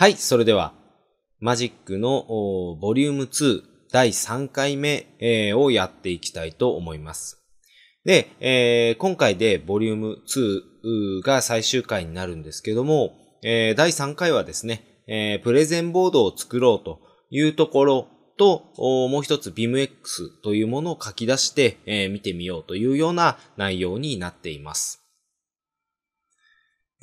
はい、それでは、マジックのボリューム2第3回目をやっていきたいと思います。で、今回でボリューム2が最終回になるんですけども、第3回はですね、プレゼンボードを作ろうというところと、もう一つ BIMx というものを書き出して、見てみようというような内容になっています。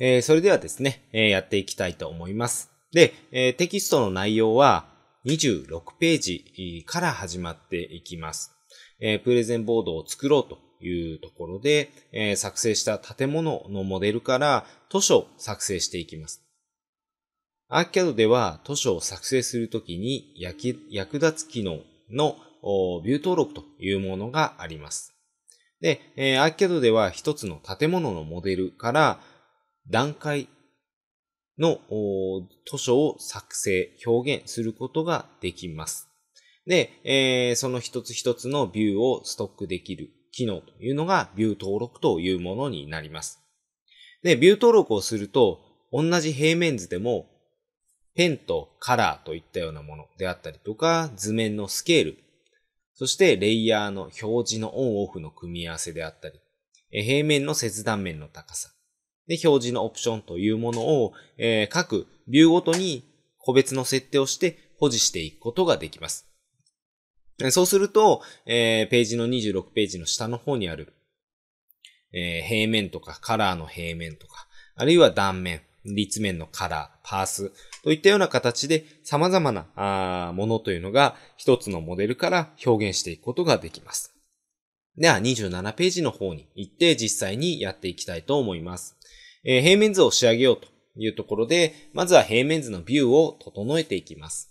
それではですね、やっていきたいと思います。で、テキストの内容は26ページから始まっていきます。プレゼンボードを作ろうというところで、作成した建物のモデルから図書を作成していきます。ArchiCAD では図書を作成するときに役立つ機能のビュー登録というものがあります。で、ArchiCAD では一つの建物のモデルから段階の図書を作成、表現することができます。で、その一つ一つのビューをストックできる機能というのがビュー登録というものになります。で、ビュー登録をすると同じ平面図でもペンとカラーといったようなものであったりとか、図面のスケール、そしてレイヤーの表示のオンオフの組み合わせであったり、平面の切断面の高さ、で表示のオプションというものを、各ビューごとに個別の設定をして保持していくことができます。そうすると、ページの26ページの下の方にある、平面とかカラーの平面とか、あるいは断面、立面のカラー、パースといったような形で様々なものというのが一つのモデルから表現していくことができます。では27ページの方に行って実際にやっていきたいと思います。平面図を仕上げようというところで、まずは平面図のビューを整えていきます。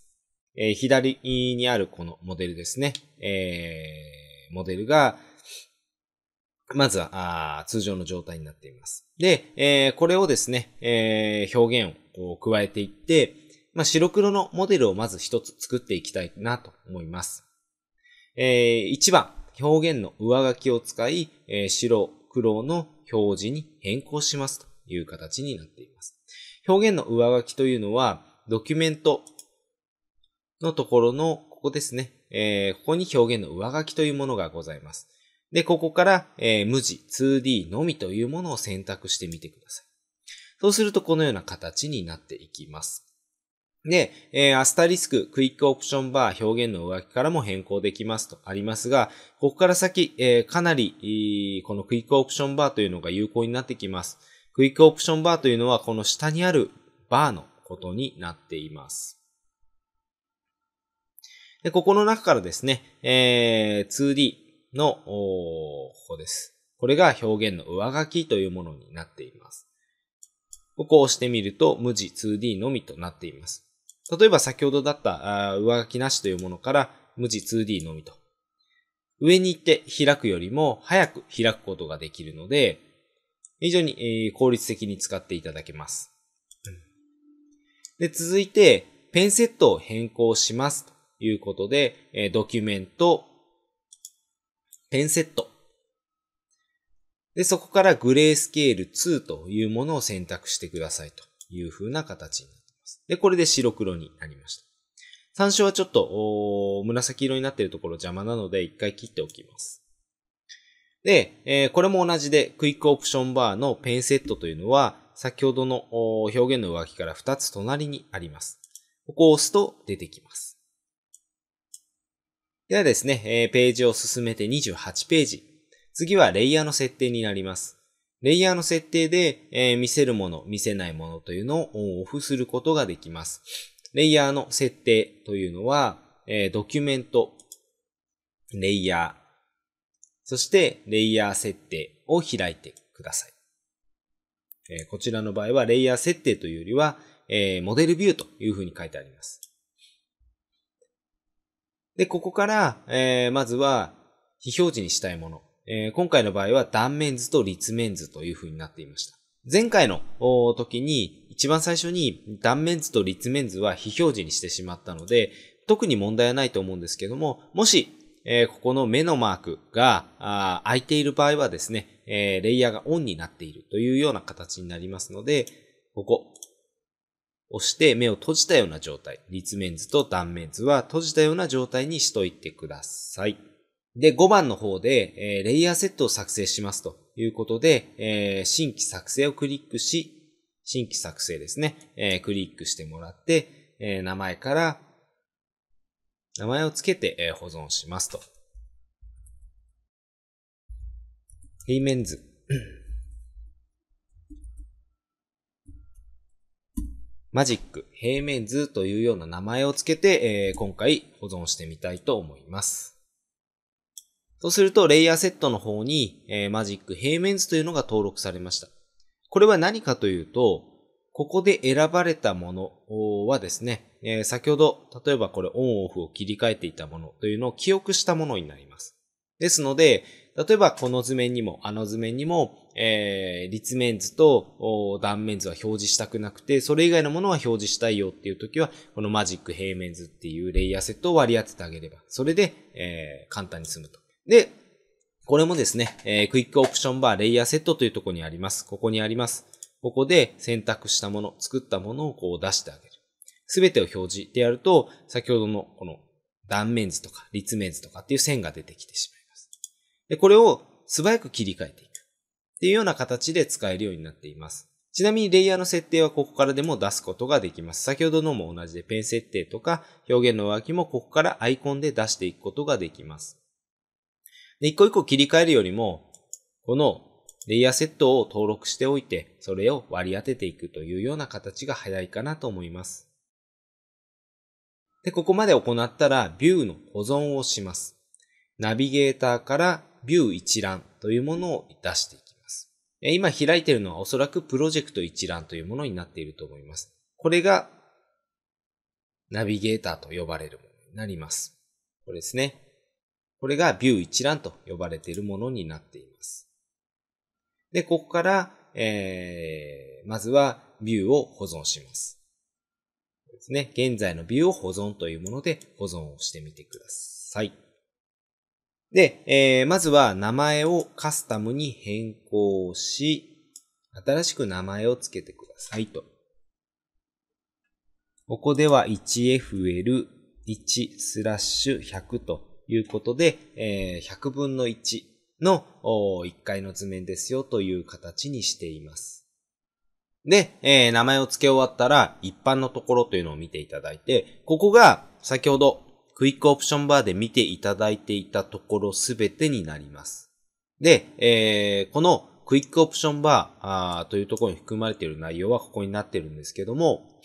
左にあるこのモデルですね。モデルがまずは通常の状態になっています。で、これをですね、表現を加えていって、白黒のモデルをまず一つ作っていきたいなと思います。1番、表現の上書きを使い、白黒の表示に変更しますという形になっています。表現の上書きというのは、ドキュメントのところの、ここですね、ここに表現の上書きというものがございます。で、ここから、無地 2D のみというものを選択してみてください。そうするとこのような形になっていきます。で、アスタリスク、クイックオプションバー、表現の上書きからも変更できますとありますが、ここから先、かなり、このクイックオプションバーというのが有効になってきます。クイックオプションバーというのはこの下にあるバーのことになっています。で、ここの中からですね、2D、の、ここです。これが表現の上書きというものになっています。ここを押してみると、無地 2D のみとなっています。例えば先ほどだった上書きなしというものから、無地 2D のみと。上に行って開くよりも早く開くことができるので、非常に効率的に使っていただけます。で、続いて、ペンセットを変更しますということで、ドキュメント、ペンセット。で、そこからグレースケール2というものを選択してくださいという風な形になっています。で、これで白黒になりました。参照はちょっと紫色になっているところ邪魔なので一回切っておきます。で、これも同じでクイックオプションバーのペンセットというのは先ほどの表現の上書きから2つ隣にあります。ここを押すと出てきます。ではですね、ページを進めて28ページ。次はレイヤーの設定になります。レイヤーの設定で見せるもの、見せないものというのをオンオフすることができます。レイヤーの設定というのは、ドキュメント、レイヤー、そしてレイヤー設定を開いてください。こちらの場合はレイヤー設定というよりは、モデルビューというふうに書いてあります。で、ここから、まずは、非表示にしたいもの、今回の場合は断面図と立面図という風になっていました。前回の時に、一番最初に断面図と立面図は非表示にしてしまったので、特に問題はないと思うんですけども、もし、ここの目のマークが開いている場合はですね、レイヤーがオンになっているというような形になりますので、ここ、押して目を閉じたような状態。立面図と断面図は閉じたような状態にしといてください。で、5番の方で、レイヤーセットを作成しますということで、新規作成をクリックし、新規作成ですね。クリックしてもらって、名前から、名前をつけて保存しますと。平面図。マジック、平面図というような名前をつけて、今回保存してみたいと思います。そうすると、レイヤーセットの方に、マジック、平面図というのが登録されました。これは何かというと、ここで選ばれたものはですね、先ほど、例えばこれオンオフを切り替えていたものというのを記憶したものになります。ですので、例えばこの図面にもあの図面にも、立面図と断面図は表示したくなくて、それ以外のものは表示したいよっていう時は、このマジック平面図っていうレイヤーセットを割り当ててあげれば、それで、簡単に済むと。で、これもですね、クイックオプションバーレイヤーセットというところにあります。ここにあります。ここで選択したもの、作ったものをこう出してあげる。すべてを表示でやると、先ほどのこの断面図とか立面図とかっていう線が出てきてしまう。で、これを素早く切り替えていく。っていうような形で使えるようになっています。ちなみにレイヤーの設定はここからでも出すことができます。先ほどのも同じでペン設定とか表現の上書きもここからアイコンで出していくことができます。で、一個一個切り替えるよりも、このレイヤーセットを登録しておいて、それを割り当てていくというような形が早いかなと思います。で、ここまで行ったらビューの保存をします。ナビゲーターからビュー一覧というものを出していきます。今開いているのはおそらくプロジェクト一覧というものになっていると思います。これがナビゲーターと呼ばれるものになります。これですね。これがビュー一覧と呼ばれているものになっています。で、ここから、まずはビューを保存します。これですね。現在のビューを保存というもので保存をしてみてください。で、まずは名前をカスタムに変更し、新しく名前を付けてくださいと。ここでは 1FL1/100 ということで、100分の1の1回の図面ですよという形にしています。で、名前を付け終わったら一般のところというのを見ていただいて、ここが先ほどクイックオプションバーで見ていただいていたところすべてになります。で、このクイックオプションバーというところに含まれている内容はここになっているんですけども、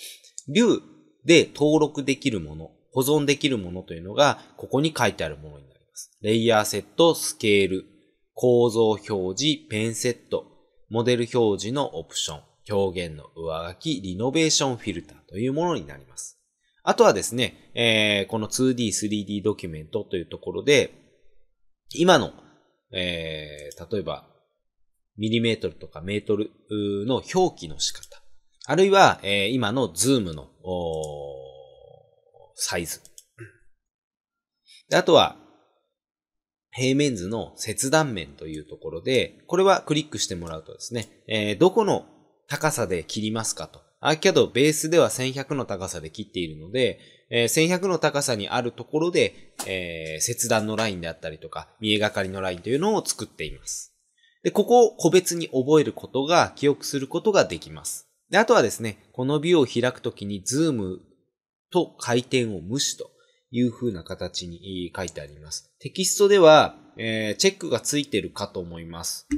ビューで登録できるもの、保存できるものというのがここに書いてあるものになります。レイヤーセット、スケール、構造表示、ペンセット、モデル表示のオプション、表現の上書き、リノベーションフィルターというものになります。あとはですね、この 2D、3D ドキュメントというところで、今の、例えば、ミリメートルとかメートルの表記の仕方。あるいは、今のズームのサイズ。で、あとは、平面図の切断面というところで、これはクリックしてもらうとですね、どこの高さで切りますかと。けど、ベースでは1100の高さで切っているので、1100の高さにあるところで、切断のラインであったりとか、見えがかりのラインというのを作っています。で、ここを個別に覚えることが、記憶することができます。で、あとはですね、このビューを開くときに、ズームと回転を無視という風な形に書いてあります。テキストでは、チェックがついているかと思います。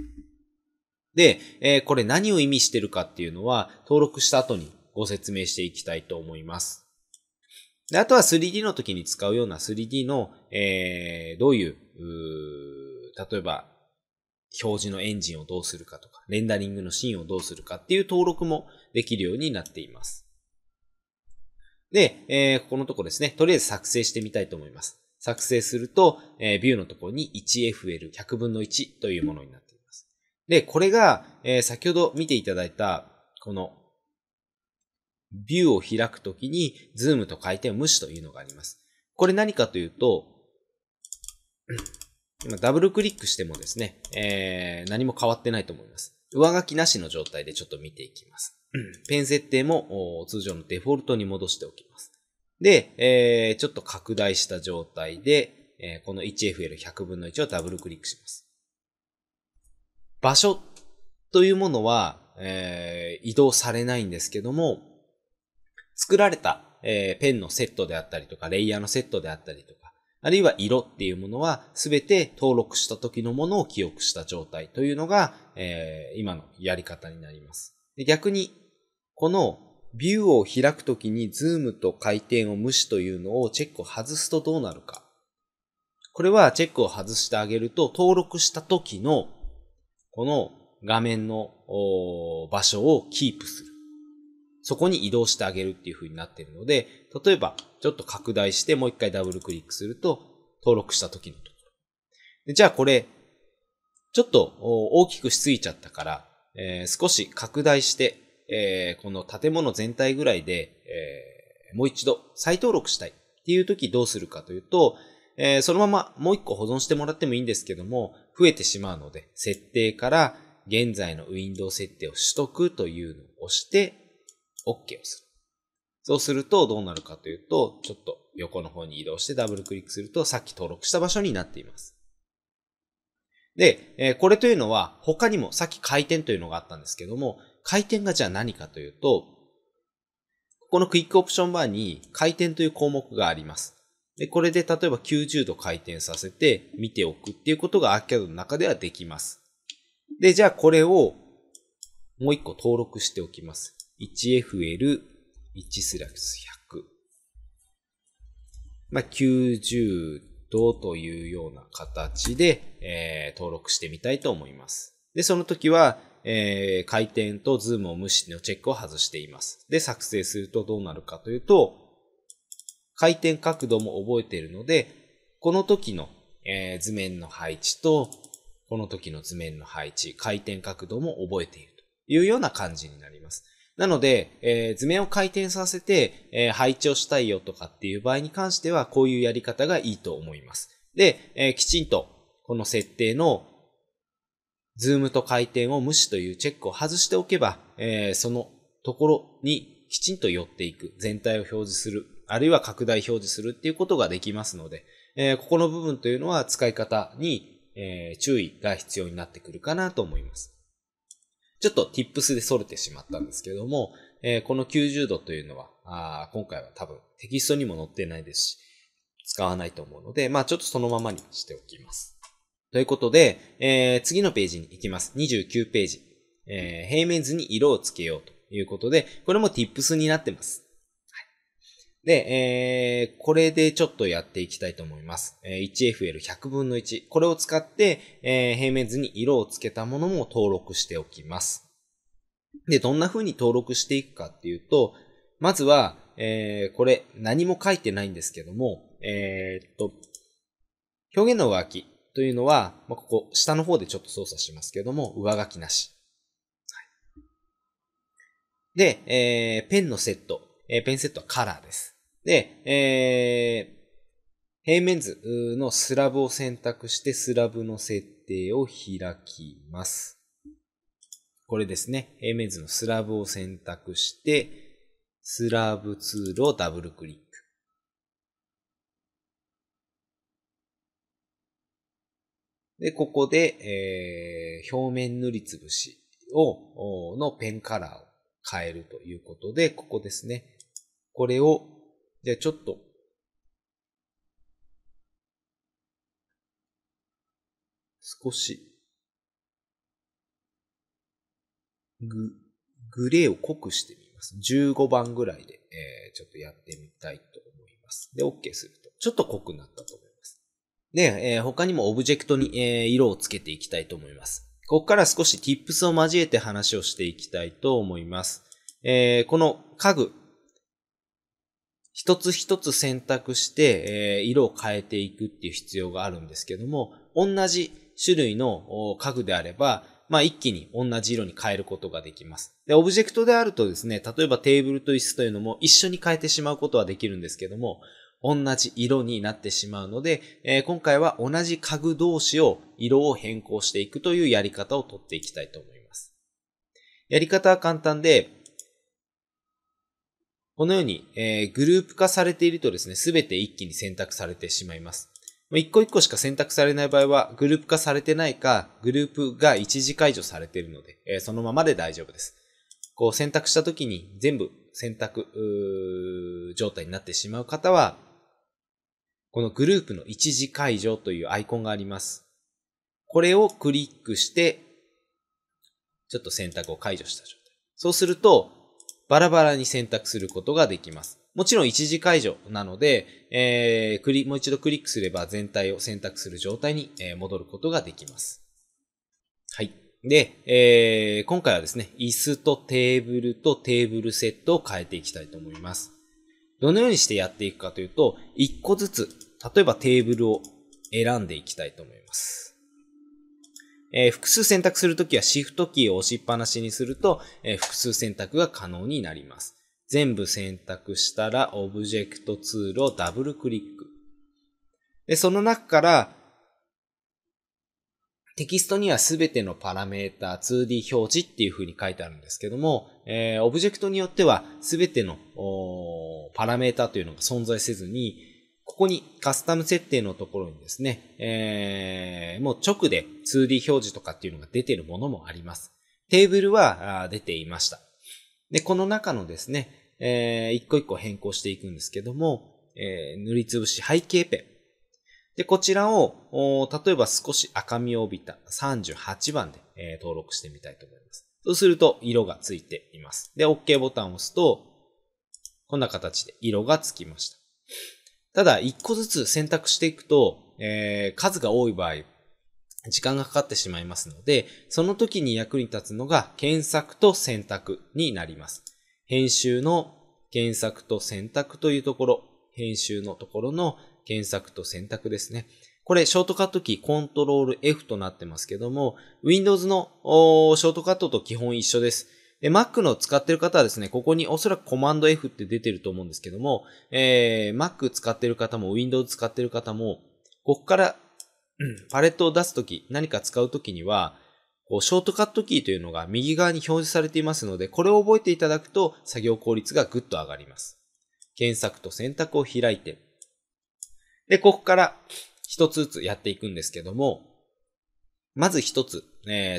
で、これ何を意味してるかっていうのは、登録した後にご説明していきたいと思います。で、あとは 3D の時に使うような 3D の、どういう、例えば、表示のエンジンをどうするかとか、レンダリングのシーンをどうするかっていう登録もできるようになっています。で、ここのところですね、とりあえず作成してみたいと思います。作成すると、ビューのところに 1FL100 分の1というものになっています。で、これが、先ほど見ていただいた、この、ビューを開くときに、ズームと回転を無視というのがあります。これ何かというと、今ダブルクリックしてもですね、何も変わってないと思います。上書きなしの状態でちょっと見ていきます。ペン設定も通常のデフォルトに戻しておきます。で、ちょっと拡大した状態で、この 1FL100 分の1をダブルクリックします。場所というものは、移動されないんですけども、作られた、ペンのセットであったりとか、レイヤーのセットであったりとか、あるいは色っていうものはすべて登録した時のものを記憶した状態というのが、今のやり方になります。で、逆に、このビューを開くときにズームと回転を無視というのをチェックを外すとどうなるか。これはチェックを外してあげると、登録した時のこの画面の場所をキープする。そこに移動してあげるっていう風になっているので、例えばちょっと拡大してもう一回ダブルクリックすると、登録した時のところ。じゃあこれ、ちょっと大きくしすぎちゃったから、少し拡大して、この建物全体ぐらいで、もう一度再登録したいっていう時どうするかというと、そのままもう一個保存してもらってもいいんですけども、増えてしまうので、設定から現在のウィンドウ設定を取得というのを押して、OK をする。そうするとどうなるかというと、ちょっと横の方に移動してダブルクリックすると、さっき登録した場所になっています。で、これというのは他にもさっき回転というのがあったんですけども、回転がじゃあ何かというと、このクイックオプションバーに回転という項目があります。で、これで例えば90度回転させて見ておくっていうことがアーケードの中ではできます。で、じゃあこれをもう一個登録しておきます。1FL1 スラックス100。まあ、90度というような形で、登録してみたいと思います。で、その時は、回転とズームを無視のチェックを外しています。で、作成するとどうなるかというと、回転角度も覚えているので、この時の、図面の配置と、この時の図面の配置、回転角度も覚えているというような感じになります。なので、図面を回転させて、配置をしたいよとかっていう場合に関しては、こういうやり方がいいと思います。で、きちんと、この設定のズームと回転を無視というチェックを外しておけば、そのところにきちんと寄っていく、全体を表示する、あるいは拡大表示するっていうことができますので、ここの部分というのは使い方に、注意が必要になってくるかなと思います。ちょっと tips で逸れてしまったんですけども、この90度というのは、今回は多分テキストにも載ってないですし、使わないと思うので、まあちょっとそのままにしておきます。ということで、次のページに行きます。29ページ。平面図に色をつけようということで、これも tips になってます。はい、で、これでちょっとやっていきたいと思います。1FL100 分の1。これを使って、平面図に色をつけたものも登録しておきます。で、どんな風に登録していくかっていうと、まずは、これ何も書いてないんですけども、表現の上書き。というのは、まあ、ここ、下の方でちょっと操作しますけども、上書きなし。はい、で、ペンのセット、ペンセットはカラーです。で、平面図のスラブを選択して、スラブの設定を開きます。これですね。平面図のスラブを選択して、スラブツールをダブルクリック。で、ここで、表面塗りつぶしのペンカラーを変えるということで、ここですね。これを、じゃあちょっと、少し、グレーを濃くしてみます。15番ぐらいで、ちょっとやってみたいと思います。で、OK すると、ちょっと濃くなったと思います。で、他にもオブジェクトに、色をつけていきたいと思います。ここから少し tips を交えて話をしていきたいと思います。この家具、一つ一つ選択して、色を変えていくっていう必要があるんですけども、同じ種類の家具であれば、まあ一気に同じ色に変えることができます。で、オブジェクトであるとですね、例えばテーブルと椅子というのも一緒に変えてしまうことはできるんですけども、同じ色になってしまうので、今回は同じ家具同士を色を変更していくというやり方をとっていきたいと思います。やり方は簡単で、このように、グループ化されているとですね、すべて一気に選択されてしまいます。一個一個しか選択されない場合は、グループ化されてないか、グループが一時解除されているので、そのままで大丈夫です。こう選択した時に全部選択状態になってしまう方は、このグループの一時解除というアイコンがあります。これをクリックして、ちょっと選択を解除した状態。そうすると、バラバラに選択することができます。もちろん一時解除なので、もう一度クリックすれば全体を選択する状態に戻ることができます。はい。で、今回はですね、椅子とテーブルセットを変えていきたいと思います。どのようにしてやっていくかというと、一個ずつ、例えばテーブルを選んでいきたいと思います。複数選択するときはシフトキーを押しっぱなしにすると、複数選択が可能になります。全部選択したら、オブジェクトツールをダブルクリック。で、その中から、テキストにはすべてのパラメータ 2D 表示っていう風に書いてあるんですけども、オブジェクトによってはすべてのパラメータというのが存在せずに、ここにカスタム設定のところにですね、もう直で 2D 表示とかっていうのが出ているものもあります。テーブルは出ていました。で、この中のですね、一個一個変更していくんですけども、塗りつぶし背景ペン。で、こちらを、例えば少し赤みを帯びた38番で、登録してみたいと思います。そうすると色がついています。で、OK ボタンを押すと、こんな形で色がつきました。ただ、一個ずつ選択していくと、数が多い場合、時間がかかってしまいますので、その時に役に立つのが検索と選択になります。編集の検索と選択というところ、編集のところの検索と選択ですね。これ、ショートカットキー、コントロール F となってますけども、Windows のショートカットと基本一緒です。で、Mac の使ってる方はですね、ここにおそらくコマンド F って出てると思うんですけども、Mac 使ってる方も Windows 使ってる方も、ここからパレットを出すとき、何か使うときには、こうショートカットキーというのが右側に表示されていますので、これを覚えていただくと作業効率がぐっと上がります。検索と選択を開いて、で、ここから一つずつやっていくんですけども、まず一つ、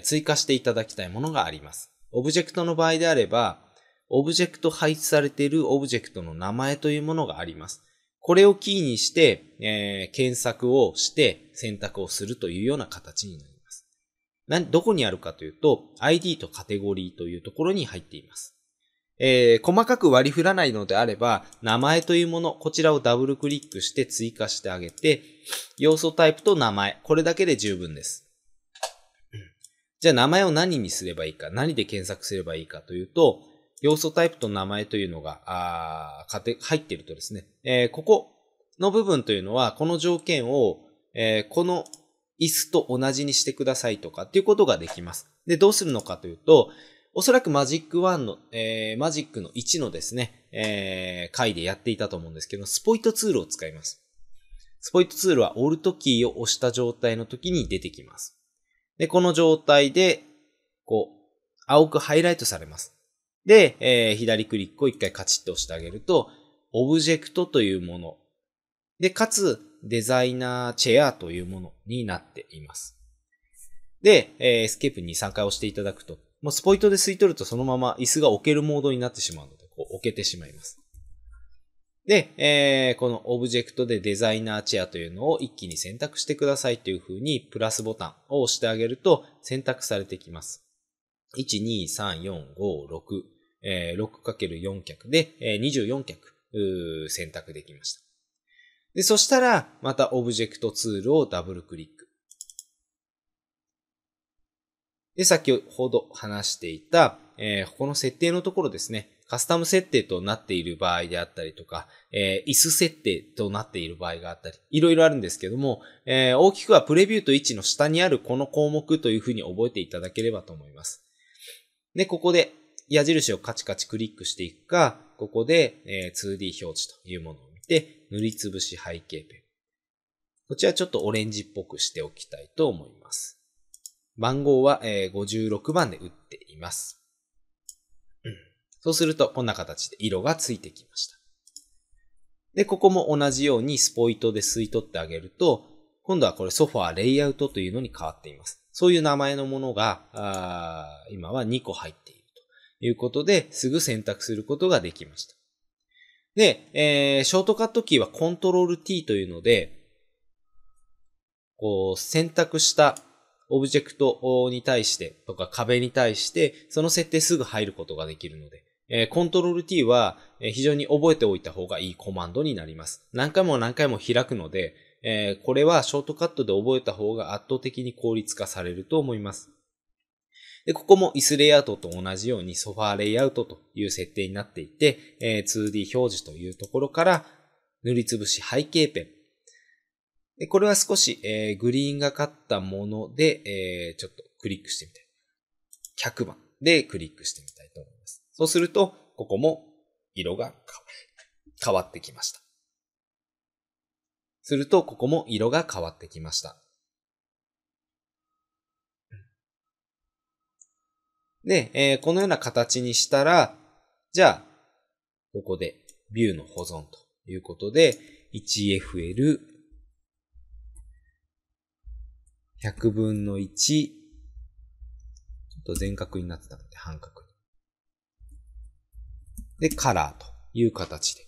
追加していただきたいものがあります。オブジェクトの場合であれば、オブジェクト配置されているオブジェクトの名前というものがあります。これをキーにして、検索をして選択をするというような形になります。どこにあるかというと、ID とカテゴリーというところに入っています。細かく割り振らないのであれば、名前というもの、こちらをダブルクリックして追加してあげて、要素タイプと名前、これだけで十分です。じゃあ名前を何にすればいいか、何で検索すればいいかというと、要素タイプと名前というのが、入っているとですね、ここの部分というのは、この条件を、この椅子と同じにしてくださいとかっていうことができます。で、どうするのかというと、おそらくマジック1の、マジックの1のですね、回でやっていたと思うんですけど、スポイトツールを使います。スポイトツールは Alt キーを押した状態の時に出てきます。で、この状態で、こう、青くハイライトされます。で、左クリックを一回カチッと押してあげると、オブジェクトというもの。で、かつ、デザイナーチェアというものになっています。で、エスケープ2、3回押していただくと、もうスポイトで吸い取るとそのまま椅子が置けるモードになってしまうので、こう置けてしまいます。で、このオブジェクトでデザイナーチェアというのを一気に選択してくださいという風にプラスボタンを押してあげると選択されてきます。1、2、3、4、5、6、6×4 脚で24脚選択できました。で、そしたらまたオブジェクトツールをダブルクリック。で、先ほど話していた、ここの設定のところですね、カスタム設定となっている場合であったりとか、椅子設定となっている場合があったり、いろいろあるんですけども、大きくはプレビューと位置の下にあるこの項目というふうに覚えていただければと思います。で、ここで矢印をカチカチクリックしていくか、ここで、2D 表示というものを見て、塗りつぶし背景ペン。こちらちょっとオレンジっぽくしておきたいと思います。番号は56番で打っています。そうするとこんな形で色がついてきました。で、ここも同じようにスポイトで吸い取ってあげると、今度はこれソファーレイアウトというのに変わっています。そういう名前のものが、今は2個入っているということで、すぐ選択することができました。で、ショートカットキーはコントロール T というので、こう選択したオブジェクトに対してとか壁に対してその設定すぐ入ることができるので、コントロール T は非常に覚えておいた方がいいコマンドになります。何回も何回も開くので、これはショートカットで覚えた方が圧倒的に効率化されると思います。で、ここも椅子レイアウトと同じようにソファーレイアウトという設定になっていて、2D 表示というところから塗りつぶし背景ペン。で、これは少し、グリーンがかったもので、ちょっとクリックしてみたい。100番でクリックしてみたいと思います。そうすると、ここも色が変わってきました。すると、ここも色が変わってきました。で、このような形にしたら、じゃあ、ここでビューの保存ということで、1FL、100分の1、ちょっと全角になってたので半角に。で、カラーという形で。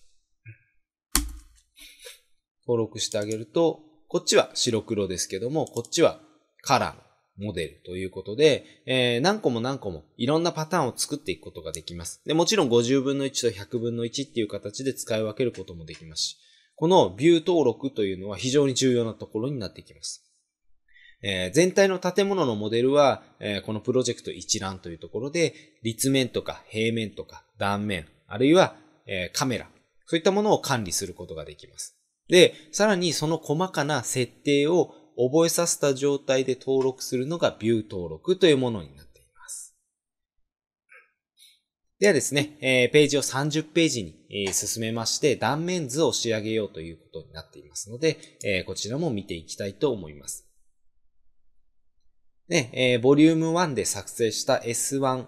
登録してあげると、こっちは白黒ですけども、こっちはカラーのモデルということで、何個も何個もいろんなパターンを作っていくことができます。で、もちろん50分の1と100分の1っていう形で使い分けることもできますし、このビュー登録というのは非常に重要なところになってきます。全体の建物のモデルは、このプロジェクト一覧というところで、立面とか平面とか断面、あるいは、カメラ、そういったものを管理することができます。で、さらにその細かな設定を覚えさせた状態で登録するのがビュー登録というものになっています。ではですね、ページを30ページに進めまして断面図を仕上げようということになっていますので、こちらも見ていきたいと思います。ね、ボリューム1で作成した S1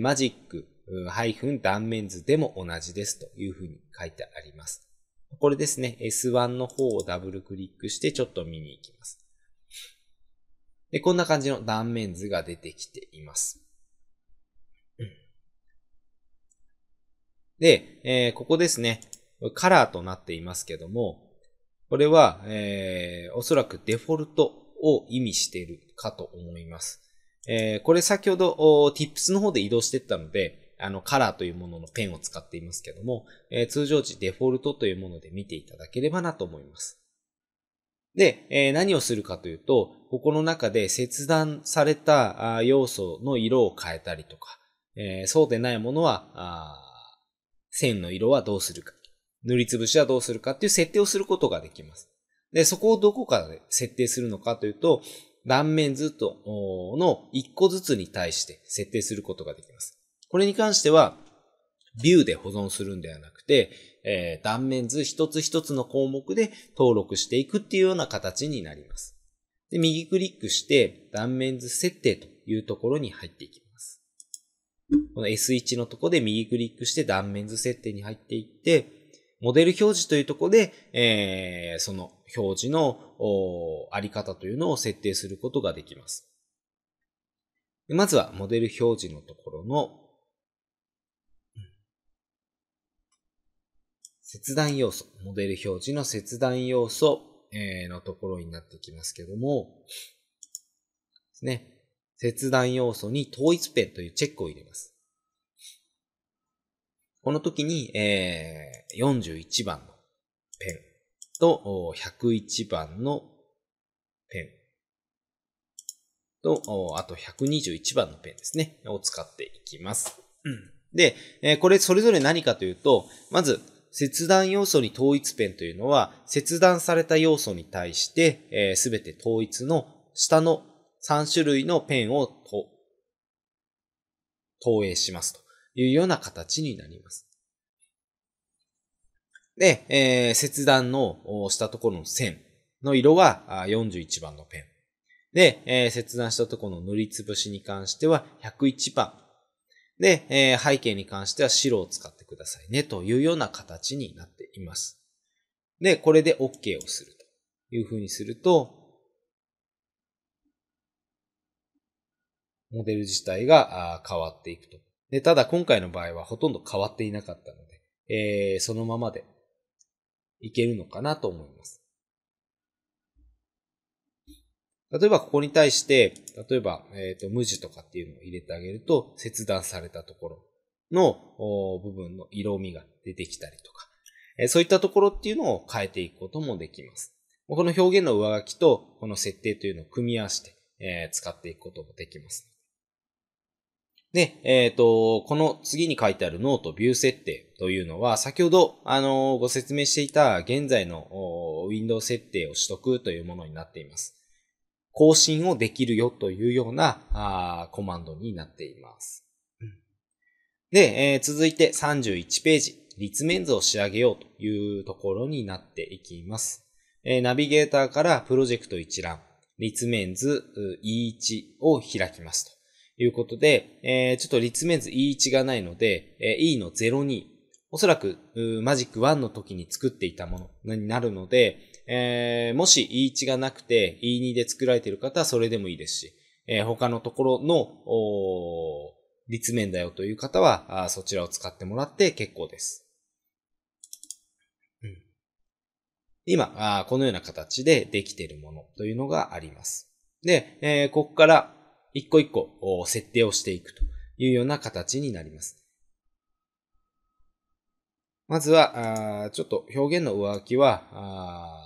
マジック-断面図でも同じですというふうに書いてあります。これですね、S1 の方をダブルクリックしてちょっと見に行きます。で、こんな感じの断面図が出てきています。で、ここですね、カラーとなっていますけども、これは、おそらくデフォルトを意味しているかと思います。これ先ほど Tips の方で移動していったので、カラーというもののペンを使っていますけども、通常時デフォルトというもので見ていただければなと思います。で、何をするかというと、ここの中で切断された要素の色を変えたりとか、そうでないものは、線の色はどうするか、塗りつぶしはどうするかっていう設定をすることができます。で、そこをどこかで設定するのかというと、断面図の1個ずつに対して設定することができます。これに関しては、ビューで保存するんではなくて、断面図一つ一つの項目で登録していくっていうような形になります。で、右クリックして、断面図設定というところに入っていきます。この S1 のところで右クリックして断面図設定に入っていって、モデル表示というところで、その表示のあり方というのを設定することができます。で、まずはモデル表示のところの切断要素、モデル表示の切断要素のところになってきますけども、ですね。切断要素に統一ペンというチェックを入れます。この時に、41番のペンと101番のペンと、あと121番のペンですね。を使っていきます。で、これそれぞれ何かというと、まず、切断要素に統一ペンというのは、切断された要素に対して、すべて統一の下の3種類のペンを投影しますというような形になります。で、切断のしたところの線の色は41番のペン。で、切断したところの塗りつぶしに関しては101番。で、背景に関しては白を使ってくださいねというような形になっています。で、これで OK をするというふうにすると、モデル自体が変わっていくと。で、ただ今回の場合はほとんど変わっていなかったので、そのままでいけるのかなと思います。例えばここに対して、例えば、無地とかっていうのを入れてあげると、切断されたところの部分の色味が出てきたりとか、そういったところっていうのを変えていくこともできます。この表現の上書きとこの設定というのを組み合わせて、使っていくこともできます。で、この次に書いてあるノートビュー設定というのは、先ほど、ご説明していた現在のウィンドウ設定を取得というものになっています。更新をできるよというようなコマンドになっています。で、続いて31ページ、立面図を仕上げようというところになっていきます。ナビゲーターからプロジェクト一覧、立面図 E1 を開きますということで、ちょっと立面図 E1 がないので、E の02、おそらくマジック1の時に作っていたものになるので、もし E1 がなくて E2 で作られている方はそれでもいいですし、他のところの立面だよという方はそちらを使ってもらって結構です。今、このような形でできているものというのがあります。で、ここから一個一個設定をしていくというような形になります。まずは、ちょっと表現の上書きは、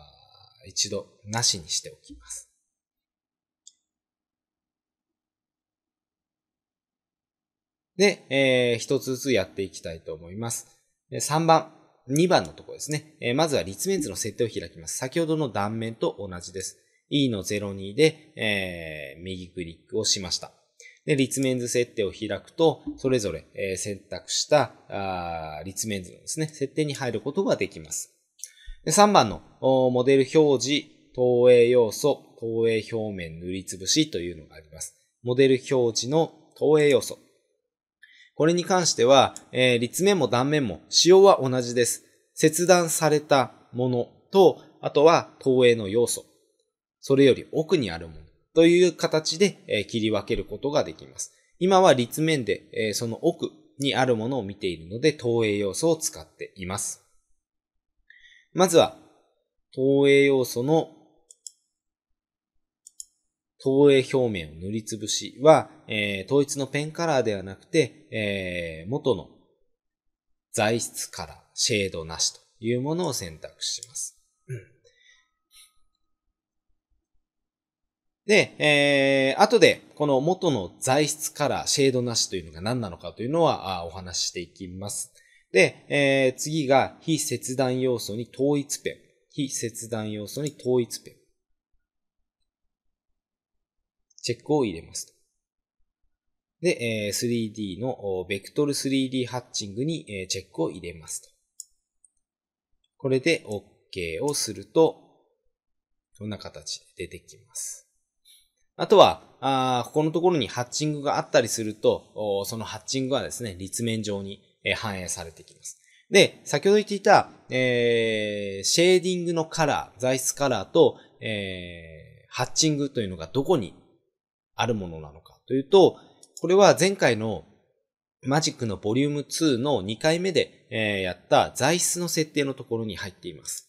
一度なしにしておきます。で、一つずつやっていきたいと思います。3番、2番のところですね。まずは立面図の設定を開きます。先ほどの断面と同じです。E の02で、右クリックをしました。で、立面図設定を開くと、それぞれ選択した立面図のですね、設定に入ることができます。で、3番のモデル表示、投影要素、投影表面塗りつぶしというのがあります。モデル表示の投影要素。これに関しては、立面も断面も仕様は同じです。切断されたものと、あとは投影の要素。それより奥にあるもの。という形で切り分けることができます。今は立面でその奥にあるものを見ているので投影要素を使っています。まずは投影要素の投影表面を塗りつぶしは統一のペンカラーではなくて元の材質カラー、シェードなしというものを選択します。で、後で、この元の材質カラー、シェードなしというのが何なのかというのはお話ししていきます。で、次が非切断要素に統一ペン。非切断要素に統一ペン。チェックを入れます。で、3D のベクトル 3D ハッチングにチェックを入れますと。これで OK をすると、こんな形で出てきます。あとは、ここのところにハッチングがあったりすると、そのハッチングはですね、立面上に反映されてきます。で、先ほど言っていた、シェーディングのカラー、材質カラーと、ハッチングというのがどこにあるものなのかというと、これは前回のマジックのボリューム2の2回目で、やった材質の設定のところに入っています。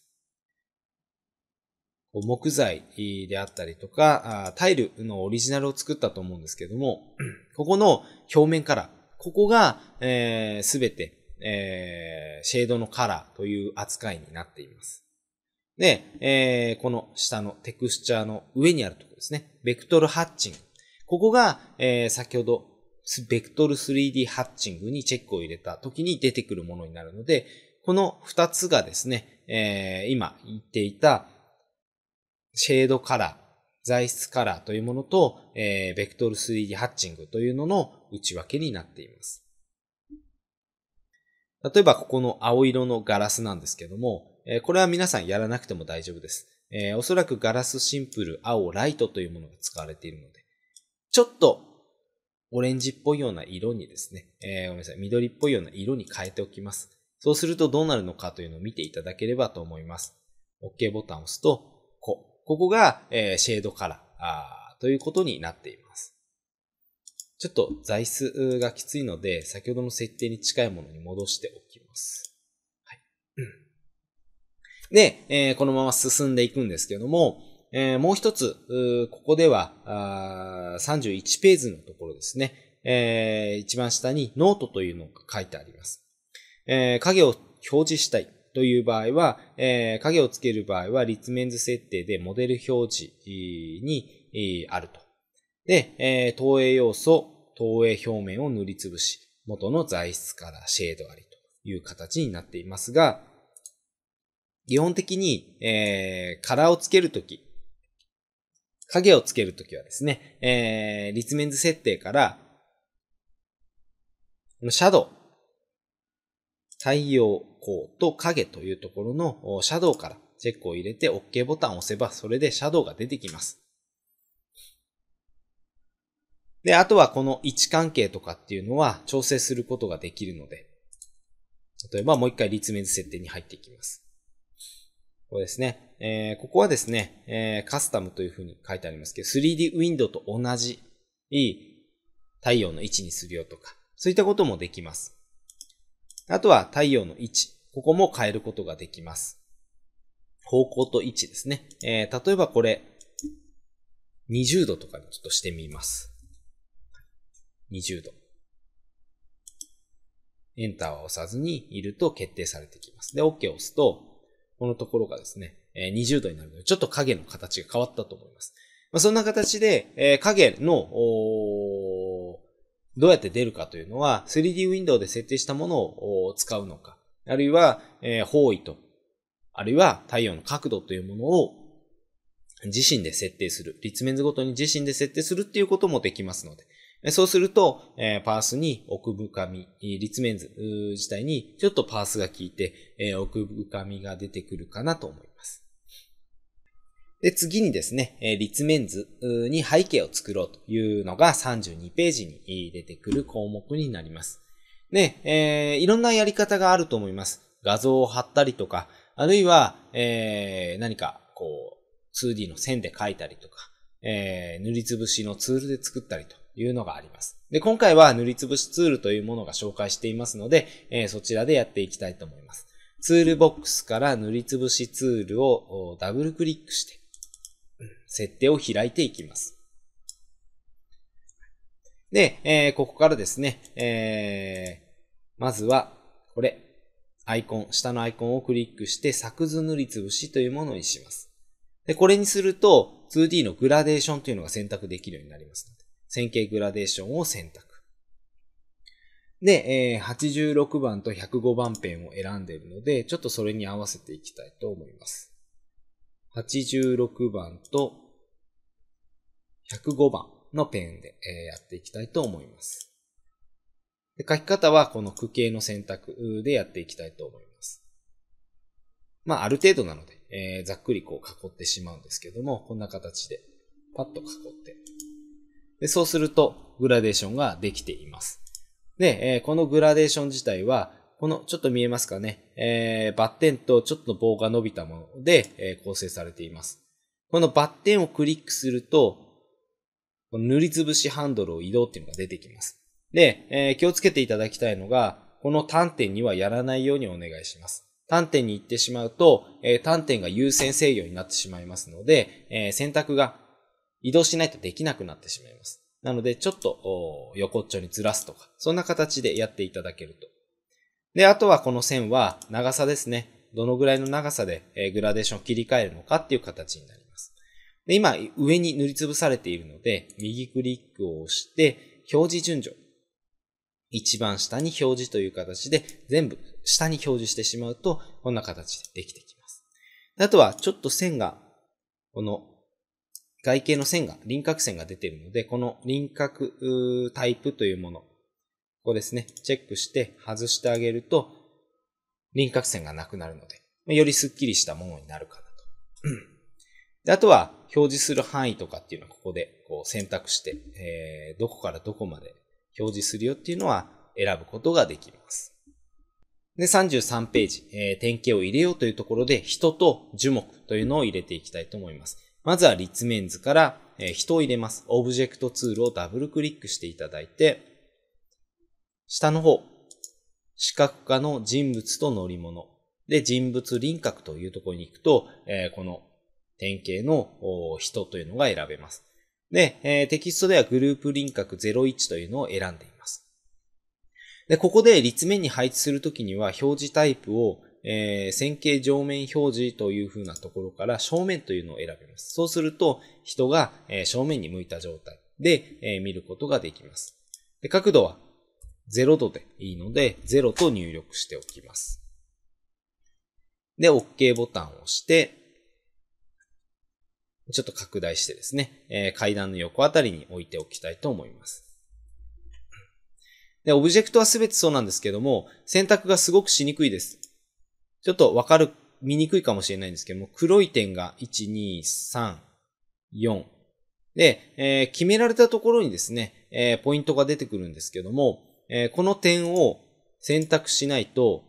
木材であったりとか、タイルのオリジナルを作ったと思うんですけども、ここの表面カラー、ここがすべてシェードのカラーという扱いになっています。で、この下のテクスチャーの上にあるところですね。ベクトルハッチング。ここが先ほどベクトル 3D ハッチングにチェックを入れた時に出てくるものになるので、この2つがですね、今言っていたシェードカラー、材質カラーというものと、ベクトル 3D ハッチングというのの内訳になっています。例えば、ここの青色のガラスなんですけども、これは皆さんやらなくても大丈夫です。おそらくガラスシンプル、青、ライトというものが使われているので、ちょっとオレンジっぽいような色にですね、ごめんなさい、緑っぽいような色に変えておきます。そうするとどうなるのかというのを見ていただければと思います。OK ボタンを押すと、ここが、シェードカラーということになっています。ちょっと材質がきついので、先ほどの設定に近いものに戻しておきます。はい、で、このまま進んでいくんですけども、もう一つ、ここでは31ページのところですね、一番下にノートというのが書いてあります。影を表示したいという場合は、影をつける場合は立面図設定でモデル表示にあると。で、投影要素、投影表面を塗りつぶし、元の材質からシェードありという形になっていますが、基本的に、カラーをつけるとき、影をつけるときはですね、立面図設定から、シャドウ、太陽光と影というところのシャドウからチェックを入れて OK ボタンを押せば、それでシャドウが出てきます。で、あとはこの位置関係とかっていうのは調整することができるので、例えばもう一回立面図設定に入っていきます。これですね。ここはですね、カスタムというふうに書いてありますけど、3D ウィンドウと同じ太陽の位置にするよとか、そういったこともできます。あとは太陽の位置、ここも変えることができます。方向と位置ですね。例えばこれ、20度とかにちょっとしてみます。20度。エンターを押さずにいると決定されてきます。で、OK を押すと、このところがですね、20度になるので、ちょっと影の形が変わったと思います。まあ、そんな形で、影の、どうやって出るかというのは、3D ウィンドウで設定したものを使うのか、あるいは、方位と、あるいは太陽の角度というものを自身で設定する。立面図ごとに自身で設定するっていうこともできますので。そうすると、パースに奥深み、立面図自体にちょっとパースが効いて、奥深みが出てくるかなと思います。で、次にですね、立面図に背景を作ろうというのが32ページに出てくる項目になります。で、いろんなやり方があると思います。画像を貼ったりとか、あるいは、何かこう 2D の線で描いたりとか、塗りつぶしのツールで作ったりというのがあります。で、今回は塗りつぶしツールというものが紹介していますので、そちらでやっていきたいと思います。ツールボックスから塗りつぶしツールをダブルクリックして、設定を開いていきます。で、ここからですね、まずは、これ、アイコン、下のアイコンをクリックして、作図塗りつぶしというものにします。で、これにすると、2D のグラデーションというのが選択できるようになりますので、線形グラデーションを選択。で、86番と105番ペンを選んでいるので、ちょっとそれに合わせていきたいと思います。86番と105番のペンでやっていきたいと思います。で、書き方はこの区形の選択でやっていきたいと思います。まあ、ある程度なので、ざっくりこう囲ってしまうんですけども、こんな形でパッと囲って。で、そうするとグラデーションができています。で、このグラデーション自体はこの、ちょっと見えますかね。バッテンとちょっと棒が伸びたもので、構成されています。このバッテンをクリックすると、この塗りつぶしハンドルを移動っていうのが出てきます。で、気をつけていただきたいのが、この端点にはやらないようにお願いします。端点に行ってしまうと、端点が優先制御になってしまいますので、選択が移動しないとできなくなってしまいます。なので、ちょっと横っちょにずらすとか、そんな形でやっていただけると。で、あとはこの線は長さですね。どのぐらいの長さでグラデーションを切り替えるのかっていう形になります。で、今上に塗りつぶされているので、右クリックを押して、表示順序。一番下に表示という形で、全部下に表示してしまうと、こんな形でできてきます。あとはちょっと線が、この外形の線が、輪郭線が出ているので、この輪郭タイプというもの、ここですね。チェックして外してあげると、輪郭線がなくなるので、よりスッキリしたものになるかなと。で、あとは、表示する範囲とかっていうのはここでこう選択して、どこからどこまで表示するよっていうのは選ぶことができます。で、33ページ、点形を入れようというところで、人と樹木というのを入れていきたいと思います。まずは立面図から、人を入れます。オブジェクトツールをダブルクリックしていただいて、下の方、視覚化の人物と乗り物。で、人物輪郭というところに行くと、この点形の人というのが選べます。で、テキストではグループ輪郭01というのを選んでいます。で、ここで立面に配置するときには表示タイプを、線形上面表示というふうなところから正面というのを選びます。そうすると人が正面に向いた状態で、見ることができます。で、角度は0度でいいので0と入力しておきます。で、OK ボタンを押して、ちょっと拡大してですね、階段の横あたりに置いておきたいと思います。で、オブジェクトはすべてそうなんですけども、選択がすごくしにくいです。ちょっと見にくいかもしれないんですけども、黒い点が1、2、3、4。で、決められたところにですね、ポイントが出てくるんですけども、この点を選択しないと、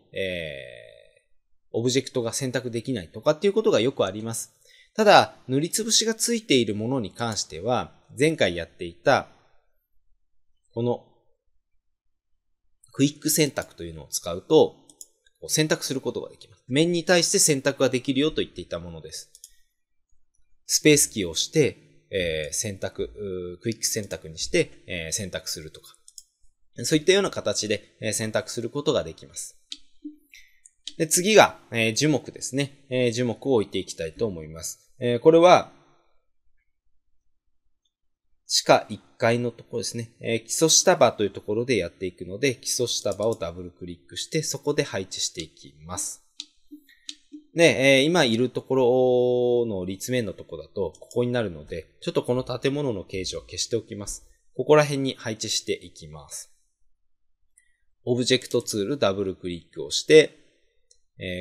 オブジェクトが選択できないとかっていうことがよくあります。ただ、塗りつぶしがついているものに関しては、前回やっていた、この、クイック選択というのを使うと、選択することができます。面に対して選択ができるよと言っていたものです。スペースキーをして、選択、クイック選択にして、選択するとか。そういったような形で選択することができます。で、次が、樹木ですね。樹木を置いていきたいと思います。これは、地下1階のところですね。基礎下場というところでやっていくので、基礎下場をダブルクリックして、そこで配置していきます。で、今いるところの立面のところだと、ここになるので、ちょっとこの建物の形状を消しておきます。ここら辺に配置していきます。オブジェクトツールダブルクリックをして、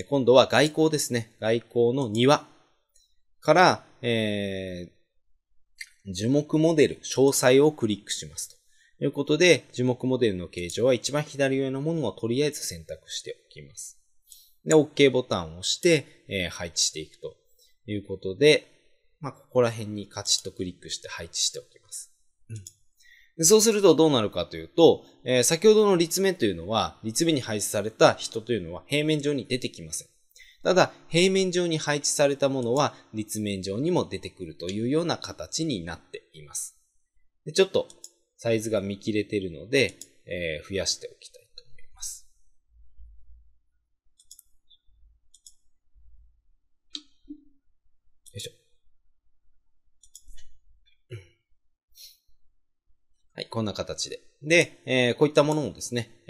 今度は外光ですね。外光の庭から、樹木モデル詳細をクリックします。ということで、樹木モデルの形状は一番左上のものをとりあえず選択しておきます。で、OK ボタンを押して、配置していくということで、まあ、ここら辺にカチッとクリックして配置しておきます。うん、そうするとどうなるかというと、先ほどの立面というのは、立面に配置された人というのは平面上に出てきません。ただ、平面上に配置されたものは、立面上にも出てくるというような形になっています。で、ちょっとサイズが見切れているので、増やしておきたいと思います。よいしょ。はい、こんな形で。で、こういったものもですね、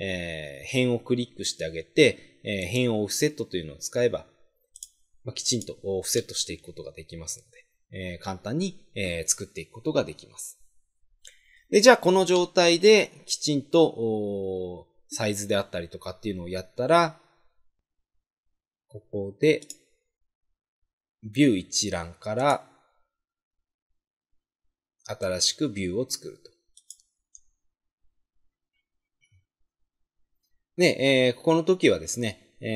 辺をクリックしてあげて、辺をオフセットというのを使えば、まあ、きちんとオフセットしていくことができますので、簡単に、作っていくことができます。で、じゃあこの状態できちんとサイズであったりとかっていうのをやったら、ここでビュー一覧から新しくビューを作ると。で、ここの時はですね、ビ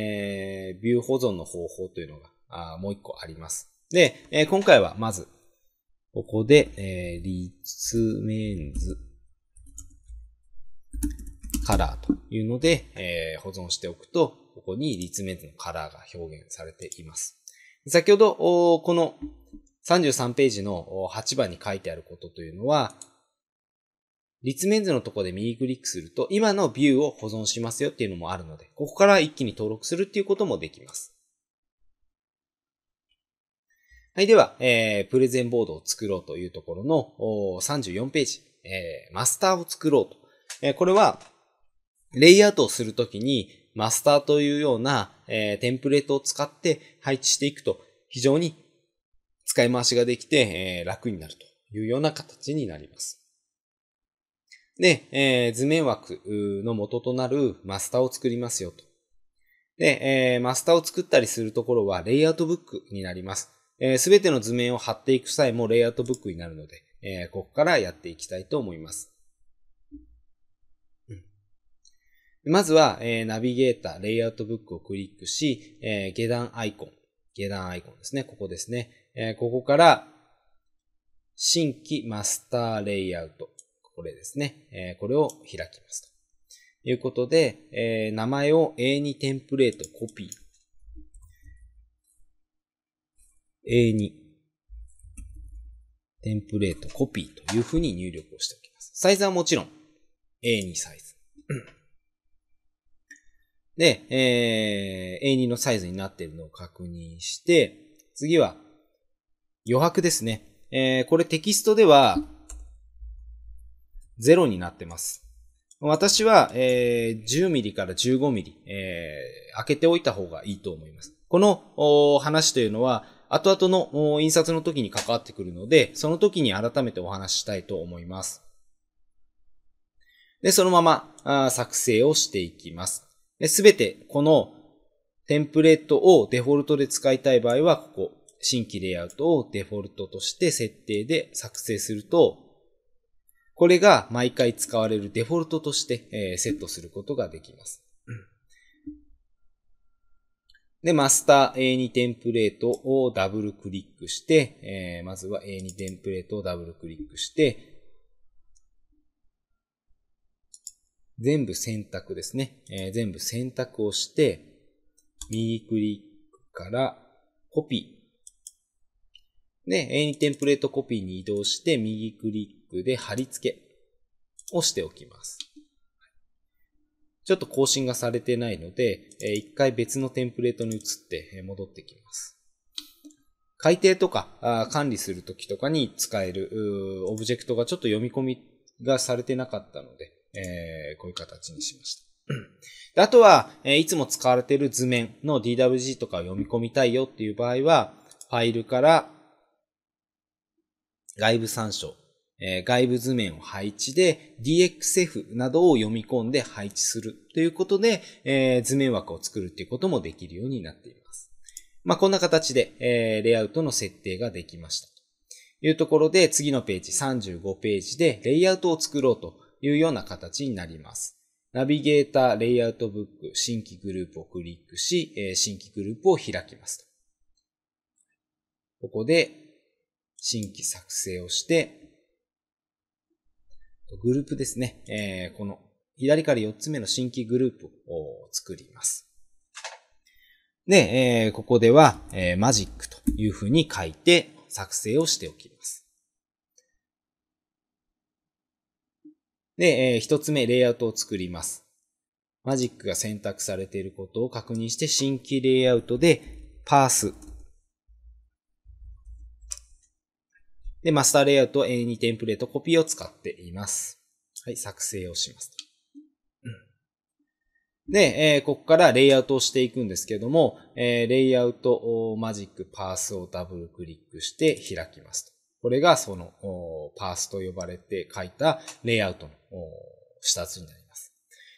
ュー保存の方法というのがもう一個あります。で、今回はまず、ここで、立面図カラーというので、保存しておくと、ここに立面図のカラーが表現されています。先ほど、この33ページの8番に書いてあることというのは、立面図のところで右クリックすると、今のビューを保存しますよっていうのもあるので、ここから一気に登録するっていうこともできます。はい、では、プレゼンボードを作ろうというところの34ページ、マスターを作ろうと。これは、レイアウトをするときに、マスターというような、テンプレートを使って配置していくと、非常に使い回しができて、楽になるというような形になります。で、図面枠の元となるマスターを作りますよと。で、マスターを作ったりするところはレイアウトブックになります。すべての図面を貼っていく際もレイアウトブックになるので、ここからやっていきたいと思います。まずは、ナビゲーター、レイアウトブックをクリックし、下段アイコンですね。ここですね。ここから、新規マスターレイアウト。これですね。これを開きます。ということで、名前を A2 テンプレートコピー。A2 テンプレートコピーというふうに入力をしておきます。サイズはもちろん A2 サイズ。で、A2 のサイズになっているのを確認して、次は余白ですね。これテキストでは0になってます。私は、10ミリから15ミリ、開けておいた方がいいと思います。この話というのは、後々の印刷の時に関わってくるので、その時に改めてお話ししたいと思います。で、そのまま作成をしていきます。すべてこのテンプレートをデフォルトで使いたい場合は、ここ、新規レイアウトをデフォルトとして設定で作成すると、これが毎回使われるデフォルトとしてセットすることができます。で、マスター A2 テンプレートをダブルクリックして、まずは A2 テンプレートをダブルクリックして、全部選択ですね。全部選択をして、右クリックからコピー。で、A2 テンプレートコピーに移動して、右クリックで貼り付けをしておきます。ちょっと更新がされてないので、一回別のテンプレートに移って戻ってきます。改定とか管理するときとかに使えるオブジェクトがちょっと読み込みがされてなかったので、こういう形にしました。で、あとは、いつも使われている図面の DWG とかを読み込みたいよっていう場合は、ファイルから外部参照、外部図面を配置で DXF などを読み込んで配置するということで、図面枠を作るっていうこともできるようになっています。まあ、こんな形で、レイアウトの設定ができました。というところで、次のページ、35ページでレイアウトを作ろうというような形になります。ナビゲーター、レイアウトブック、新規グループをクリックし、新規グループを開きます。ここで、新規作成をして、グループですね。この左から4つ目の新規グループを作ります。で、ここでは、マジックというふうに書いて作成をしておきます。で、一つ目、レイアウトを作ります。マジックが選択されていることを確認して、新規レイアウトで、パース。で、マスターレイアウト、A2 テンプレートコピーを使っています。はい、作成をします。で、ここからレイアウトをしていくんですけども、レイアウト、マジック、パースをダブルクリックして開きます。これがそのパースと呼ばれて書いたレイアウトの下地になります。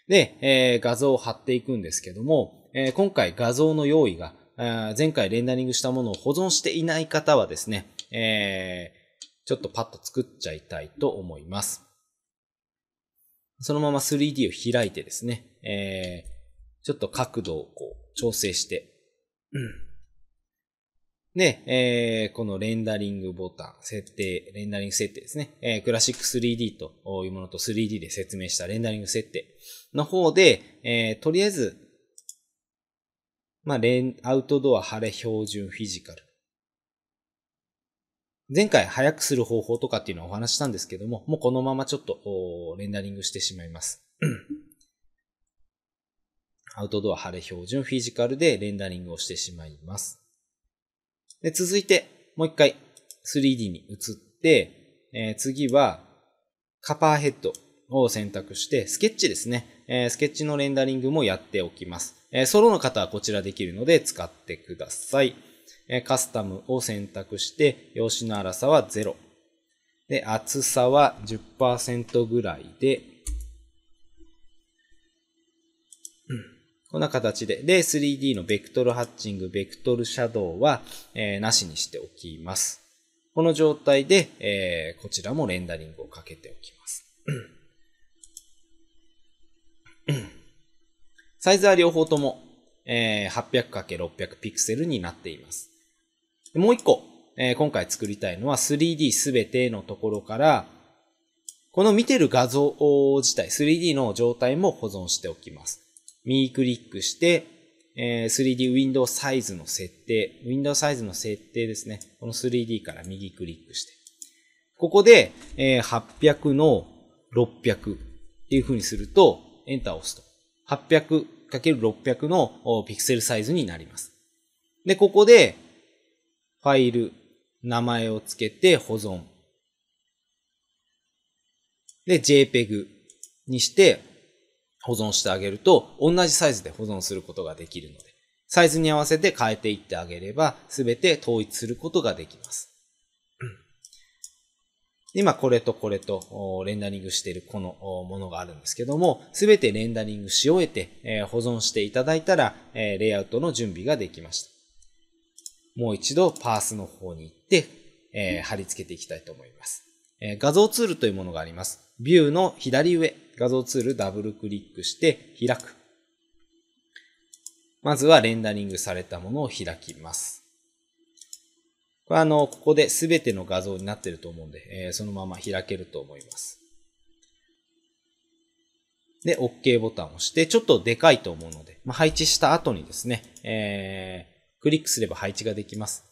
で、画像を貼っていくんですけども、今回画像の用意が、前回レンダリングしたものを保存していない方はですね、ちょっとパッと作っちゃいたいと思います。そのまま 3D を開いてですね、ちょっと角度をこう調整して、で、このレンダリングボタン、設定、レンダリング設定ですね。クラシック 3D というものと 3D で説明したレンダリング設定の方で、とりあえず、まあ、アウトドア、晴れ、標準、フィジカル。前回早くする方法とかっていうのをお話したんですけども、もうこのままちょっとレンダリングしてしまいます。アウトドア、晴れ、標準、フィジカルでレンダリングをしてしまいます。で、続いて、もう一回 3D に移って、次は、カパーヘッドを選択して、スケッチですね。スケッチのレンダリングもやっておきます。ソロの方はこちらできるので使ってください。カスタムを選択して、用紙の粗さは0。で、厚さは 10% ぐらいで、こんな形で。で、3D のベクトルハッチング、ベクトルシャドウは、なしにしておきます。この状態で、こちらもレンダリングをかけておきます。サイズは両方とも 800×600 ピクセルになっています。もう一個、今回作りたいのは 3D すべてのところから、この見てる画像自体、3D の状態も保存しておきます。右クリックして、3D ウィンドウサイズの設定、ウィンドウサイズの設定ですね。この 3D から右クリックして。ここで、800の600っていう風にすると、エンターを押すと。800×600 のピクセルサイズになります。で、ここで、ファイル、名前をつけて保存。で、JPEG にして、保存してあげると同じサイズで保存することができるので、サイズに合わせて変えていってあげれば全て統一することができます。今これとこれとレンダリングしているこのものがあるんですけども、全てレンダリングし終えて保存していただいたらレイアウトの準備ができました。もう一度パースの方に行って貼り付けていきたいと思います。画像ツールというものがあります。ビューの左上、画像ツールダブルクリックして開く。まずはレンダリングされたものを開きます。これここで全ての画像になっていると思うんで、そのまま開けると思います。で、OK ボタンを押して、ちょっとでかいと思うので、配置した後にですね、クリックすれば配置ができます。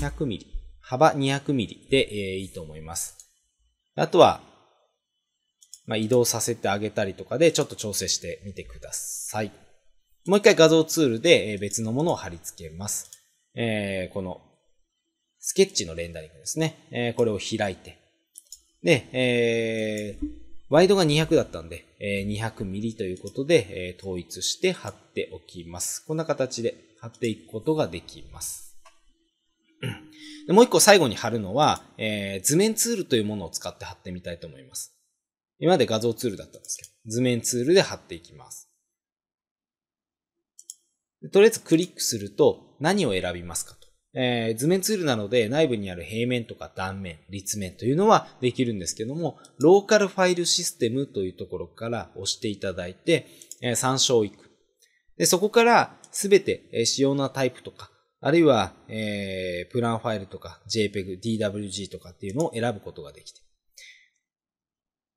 200ミリ。幅200ミリでいいと思います。あとは、移動させてあげたりとかでちょっと調整してみてください。もう一回画像ツールで別のものを貼り付けます。このスケッチのレンダリングですね。これを開いて。で、ワイドが200だったんで、200ミリということで統一して貼っておきます。こんな形で貼っていくことができます。もう一個最後に貼るのは、図面ツールというものを使って貼ってみたいと思います。今まで画像ツールだったんですけど、図面ツールで貼っていきます。とりあえずクリックすると何を選びますかと。図面ツールなので内部にある平面とか断面、立面というのはできるんですけども、ローカルファイルシステムというところから押していただいて、参照いく。で、そこからすべて主要なタイプとか、あるいは、プランファイルとか JPEG、DWG とかっていうのを選ぶことができて。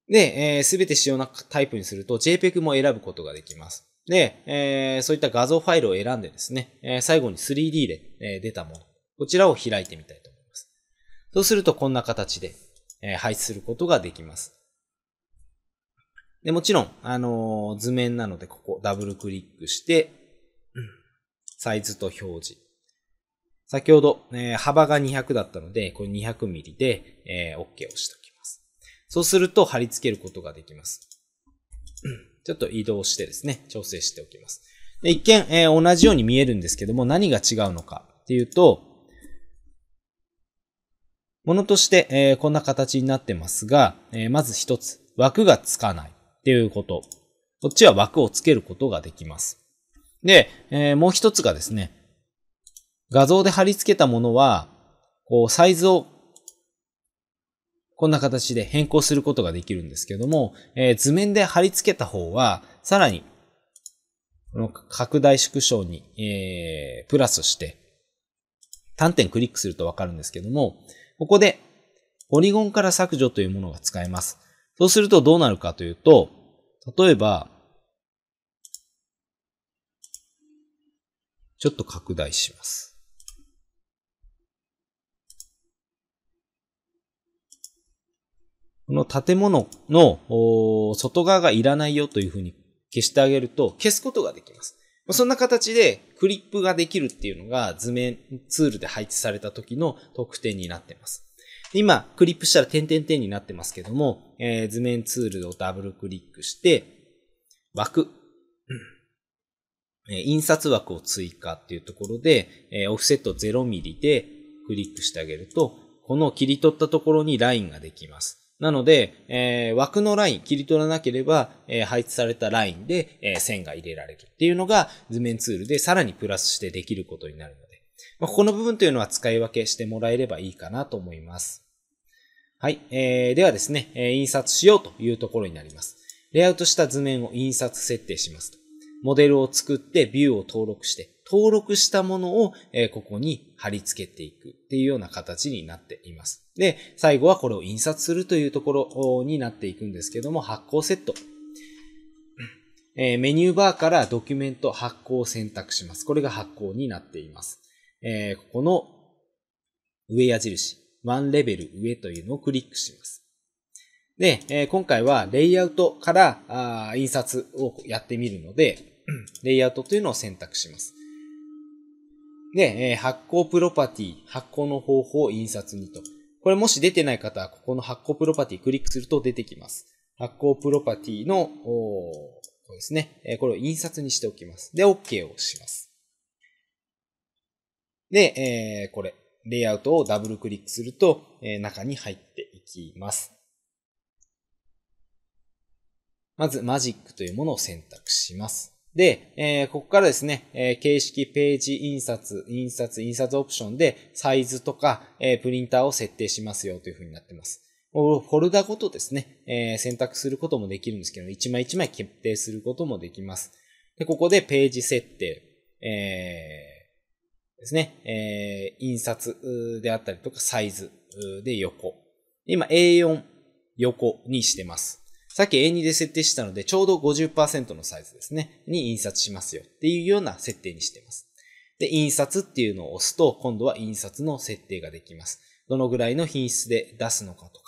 で、すべて主要なタイプにすると JPEG も選ぶことができます。で、そういった画像ファイルを選んでですね、最後に 3D で、出たもの、こちらを開いてみたいと思います。そうするとこんな形で、配置することができます。で、もちろん、図面なのでここダブルクリックして、サイズと表示。先ほど、幅が200だったので、これ200ミリで、OK を押しておきます。そうすると貼り付けることができます。ちょっと移動してですね、調整しておきます。で一見、同じように見えるんですけども、何が違うのかっていうと、ものとして、こんな形になってますが、まず一つ、枠がつかないっていうこと。こっちは枠をつけることができます。で、もう一つがですね、画像で貼り付けたものは、こう、サイズを、こんな形で変更することができるんですけども、図面で貼り付けた方は、さらに、この拡大縮小に、プラスして、端点クリックするとわかるんですけども、ここで、ポリゴンから削除というものが使えます。そうするとどうなるかというと、例えば、ちょっと拡大します。この建物の外側がいらないよというふうに消してあげると消すことができます。そんな形でクリップができるっていうのが図面ツールで配置された時の特典になっています。今クリップしたら点々点になってますけども、図面ツールをダブルクリックして枠、印刷枠を追加っていうところでオフセット0ミリでクリックしてあげるとこの切り取ったところにラインができます。なので、枠のライン、切り取らなければ、配置されたラインで、線が入れられるっていうのが図面ツールでさらにプラスしてできることになるので、ここの部分というのは使い分けしてもらえればいいかなと思います。はい。ではですね、印刷しようというところになります。レイアウトした図面を印刷設定しますと。モデルを作ってビューを登録して、登録したものをここに貼り付けていくっていうような形になっています。で、最後はこれを印刷するというところになっていくんですけども、発行セット。メニューバーからドキュメント発行を選択します。これが発行になっています。ここの上矢印、ワンレベル上というのをクリックします。で、今回はレイアウトから印刷をやってみるので、レイアウトというのを選択します。で、発行プロパティ、発行の方法を印刷にと。これもし出てない方は、ここの発行プロパティクリックすると出てきます。発行プロパティの、こうですね。これを印刷にしておきます。で、OK を押します。で、これ、レイアウトをダブルクリックすると、中に入っていきます。まず、マジックというものを選択します。で、ここからですね、形式ページ印刷オプションでサイズとか、プリンターを設定しますよというふうになっています。フォルダごとですね、選択することもできるんですけど、一枚一枚決定することもできます。で、ここでページ設定、ですね、印刷であったりとかサイズで横。今 A4 横にしてます。さっき A2 で設定したので、ちょうど 50% のサイズですね、に印刷しますよっていうような設定にしています。で、印刷っていうのを押すと、今度は印刷の設定ができます。どのぐらいの品質で出すのかとか。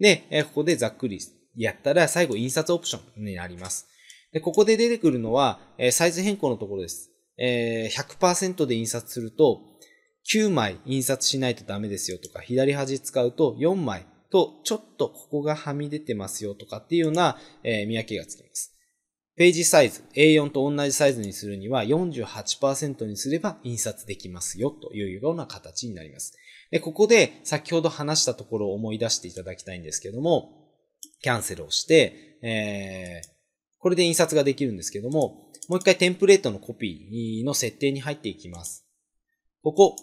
で、ここでざっくりやったら、最後印刷オプションになります。で、ここで出てくるのは、サイズ変更のところです。100% で印刷すると、9枚印刷しないとダメですよとか、左端使うと4枚。と、ちょっとここがはみ出てますよとかっていうような見分けがつきます。ページサイズ、A4 と同じサイズにするには 48% にすれば印刷できますよというような形になります。で、ここで先ほど話したところを思い出していただきたいんですけども、キャンセルをして、これで印刷ができるんですけども、もう一回テンプレートのコピーの設定に入っていきます。ここ、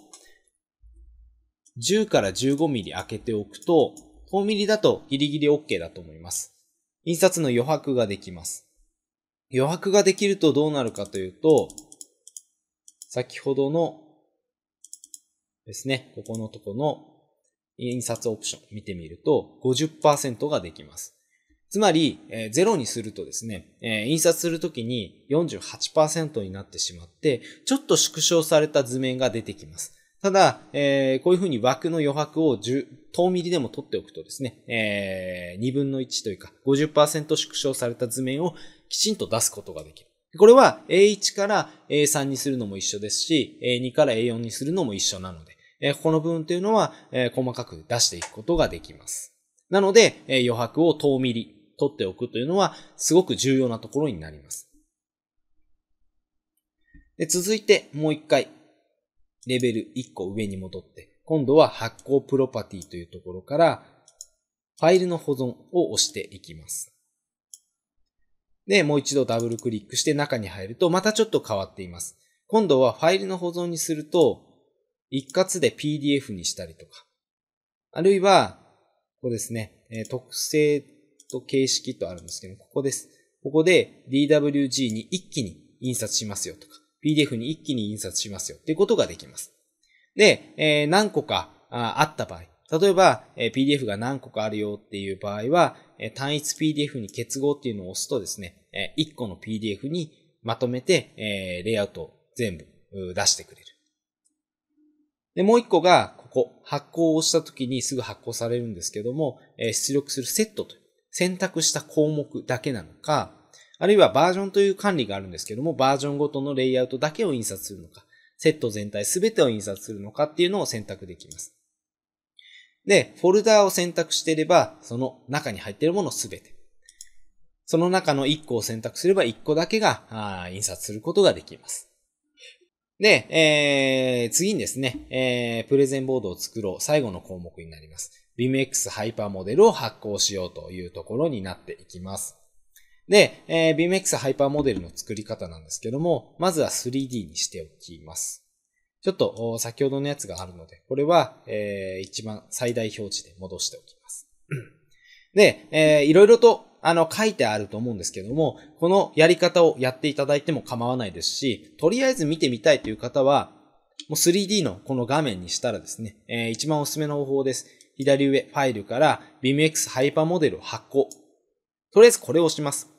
10から15ミリ開けておくと、5ミリだとギリギリ OK だと思います。印刷の余白ができます。余白ができるとどうなるかというと、先ほどのですね、ここのとこの印刷オプション見てみると 50% ができます。つまり、0にするとですね、印刷するときに 48% になってしまって、ちょっと縮小された図面が出てきます。ただ、こういうふうに枠の余白を10ミリでも取っておくとですね、2分の1というか 50% 縮小された図面をきちんと出すことができる。これは A1 から A3 にするのも一緒ですし、A2 から A4 にするのも一緒なので、ここの部分というのは、細かく出していくことができます。なので、余白を10ミリ取っておくというのはすごく重要なところになります。で、続いてもう一回。レベル1個上に戻って、今度は発行プロパティというところから、ファイルの保存を押していきます。で、もう一度ダブルクリックして中に入ると、またちょっと変わっています。今度はファイルの保存にすると、一括で PDF にしたりとか、あるいは、ここですね、特性と形式とあるんですけど、ここです。ここで DWG に一気に印刷しますよとか、PDF に一気に印刷しますよっていうことができます。で、何個かあった場合、例えば PDF が何個かあるよっていう場合は、単一 PDF に結合っていうのを押すとですね、1個の PDF にまとめて、レイアウトを全部出してくれる。で、もう1個がここ、発行をした時にすぐ発行されるんですけども、出力するセットという選択した項目だけなのか、あるいはバージョンという管理があるんですけども、バージョンごとのレイアウトだけを印刷するのか、セット全体すべてを印刷するのかっていうのを選択できます。で、フォルダーを選択していれば、その中に入っているものすべて。その中の1個を選択すれば1個だけが印刷することができます。で、次にですね、プレゼンボードを作ろう。最後の項目になります。BIMx ハイパーモデルを発行しようというところになっていきます。で、BIMx ハイパーモデルの作り方なんですけども、まずは 3D にしておきます。ちょっと先ほどのやつがあるので、これは、一番最大表示で戻しておきます。で、いろいろと書いてあると思うんですけども、このやり方をやっていただいても構わないですし、とりあえず見てみたいという方は、もう 3D のこの画面にしたらですね、一番おすすめの方法です。左上、ファイルから、BIMx ハイパーモデルを発行。とりあえずこれを押します。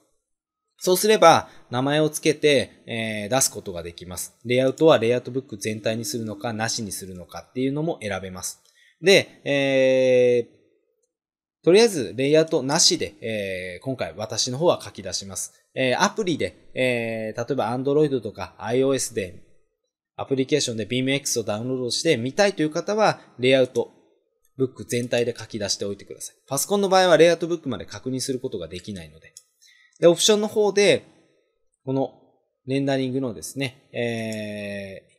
そうすれば、名前を付けて、出すことができます。レイアウトはレイアウトブック全体にするのか、なしにするのかっていうのも選べます。で、とりあえず、レイアウトなしで、今回私の方は書き出します。アプリで、例えば Android とか iOS で、アプリケーションで BIMx をダウンロードして見たいという方は、レイアウトブック全体で書き出しておいてください。パソコンの場合はレイアウトブックまで確認することができないので。で、オプションの方で、このレンダリングのですね、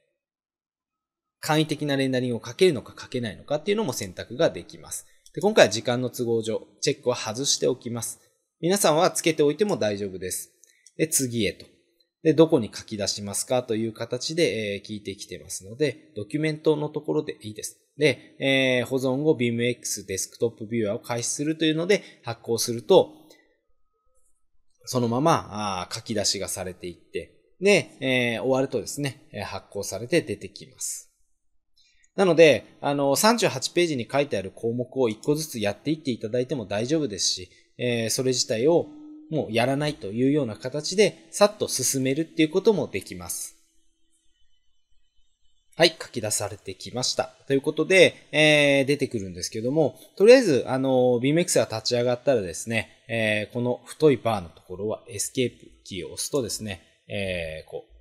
簡易的なレンダリングをかけるのかかけないのかっていうのも選択ができます。で、今回は時間の都合上、チェックは外しておきます。皆さんはつけておいても大丈夫です。で、次へと。で、どこに書き出しますかという形で、聞いてきてますので、ドキュメントのところでいいです。で、保存後 BIMx デスクトップビューアーを開始するというので発行すると、そのまま書き出しがされていって、で、終わるとですね、発行されて出てきます。なので、38ページに書いてある項目を1個ずつやっていっていただいても大丈夫ですし、それ自体をもうやらないというような形で、さっと進めるっていうこともできます。はい、書き出されてきました。ということで、出てくるんですけども、とりあえず、BIMx が立ち上がったらですね、この太いバーのところはエスケープキーを押すとですね、こう、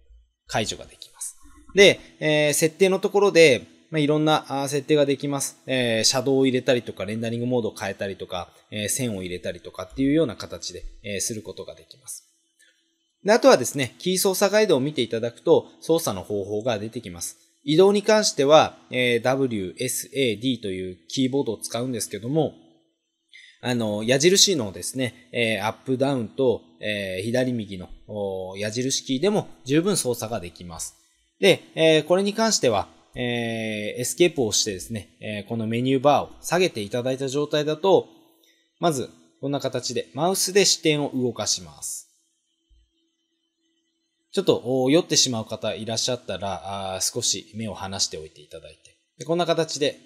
解除ができます。で、設定のところで、いろんな設定ができます。シャドウを入れたりとか、レンダリングモードを変えたりとか、線を入れたりとかっていうような形で、することができます。で、あとはですね、キー操作ガイドを見ていただくと、操作の方法が出てきます。移動に関しては、WSAD というキーボードを使うんですけども、矢印のですね、アップダウンと、左右の矢印キーでも十分操作ができます。で、これに関しては、エスケープを押してですね、このメニューバーを下げていただいた状態だと、まず、こんな形でマウスで視点を動かします。ちょっと酔ってしまう方いらっしゃったら、少し目を離しておいていただいて、で、こんな形で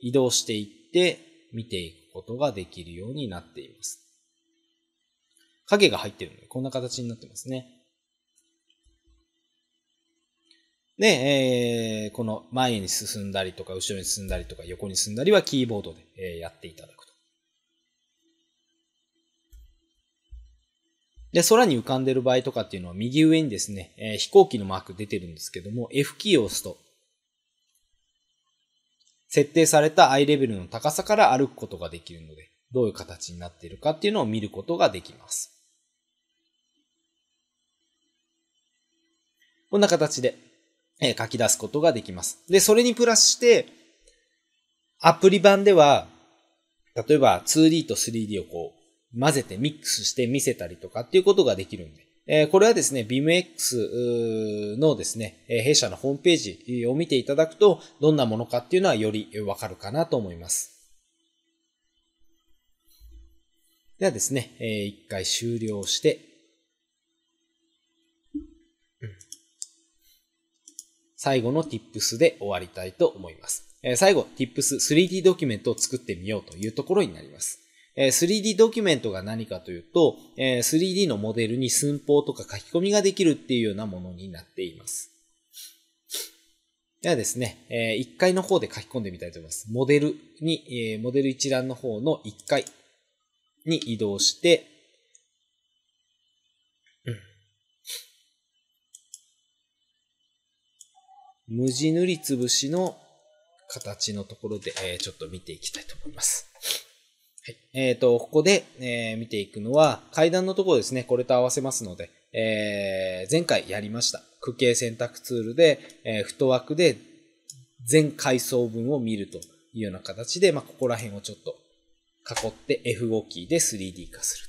移動していって見ていくことができるようになっています。影が入っているので、こんな形になってますね。で、この前に進んだりとか、後ろに進んだりとか、横に進んだりはキーボードでやっていただくと。で、空に浮かんでる場合とかっていうのは右上にですね、飛行機のマーク出てるんですけども、F キーを押すと、設定されたアイレベルの高さから歩くことができるので、どういう形になっているかっていうのを見ることができます。こんな形で、書き出すことができます。で、それにプラスして、アプリ版では、例えば 2D と 3D をこう、混ぜてミックスして見せたりとかっていうことができるんで。これはですね、BIMx のですね、弊社のホームページを見ていただくと、どんなものかっていうのはよりわかるかなと思います。ではですね、一回終了して、最後の Tips で終わりたいと思います。最後、Tips 3D ドキュメントを作ってみようというところになります。3D ドキュメントが何かというと、3D のモデルに寸法とか書き込みができるっていうようなものになっています。ではですね、1階の方で書き込んでみたいと思います。モデルに、モデル一覧の方の1階に移動して、無地塗りつぶしの形のところで、ちょっと見ていきたいと思います。ここで、見ていくのは階段のところですね、これと合わせますので、前回やりました。区形選択ツールで、太枠で全階層分を見るというような形で、ここら辺をちょっと囲って F5 キーで 3D 化する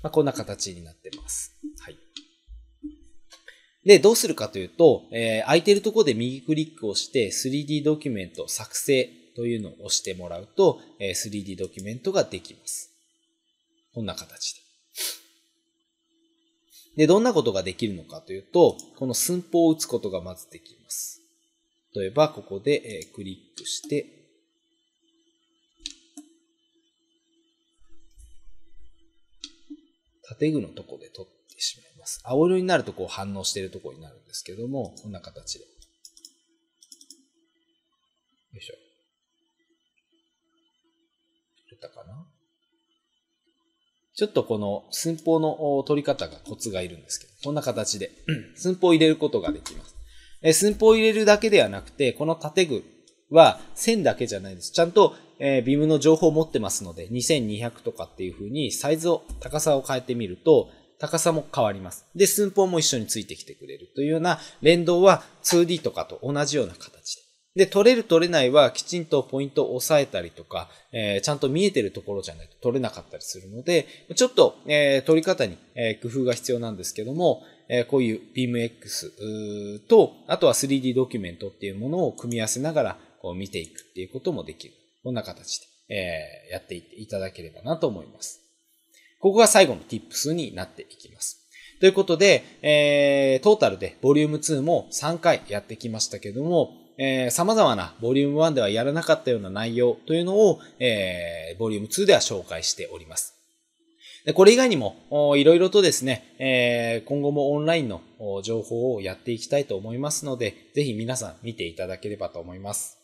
と。こんな形になってます。はい。で、どうするかというと、空いているところで右クリックをして 3D ドキュメント作成。というのを押してもらうと 3D ドキュメントができます。こんな形で。で、どんなことができるのかというと、この寸法を打つことがまずできます。例えば、ここでクリックして、建具のところで取ってしまいます。青色になるとこう反応しているところになるんですけども、こんな形で。よいしょ。取れたかな？ちょっとこの寸法の取り方がコツがいるんですけど、こんな形で寸法を入れることができます。寸法を入れるだけではなくて、この建具は線だけじゃないです。ちゃんとBIMの情報を持ってますので、2200とかっていう風にサイズを、高さを変えてみると、高さも変わります。で、寸法も一緒についてきてくれるというような連動は 2D とかと同じような形で。で、取れる取れないはきちんとポイントを押さえたりとか、ちゃんと見えてるところじゃないと取れなかったりするので、ちょっと、取り方に、工夫が必要なんですけども、こういう BIMx と、あとは 3D ドキュメントっていうものを組み合わせながらこう見ていくっていうこともできる。こんな形で、やっていただければなと思います。ここが最後の Tips になっていきます。ということで、トータルでボリューム2も3回やってきましたけども、様々なボリューム1ではやらなかったような内容というのを、ボリューム2では紹介しております。でこれ以外にもいろいろとですね、今後もオンラインの情報をやっていきたいと思いますので、ぜひ皆さん見ていただければと思います。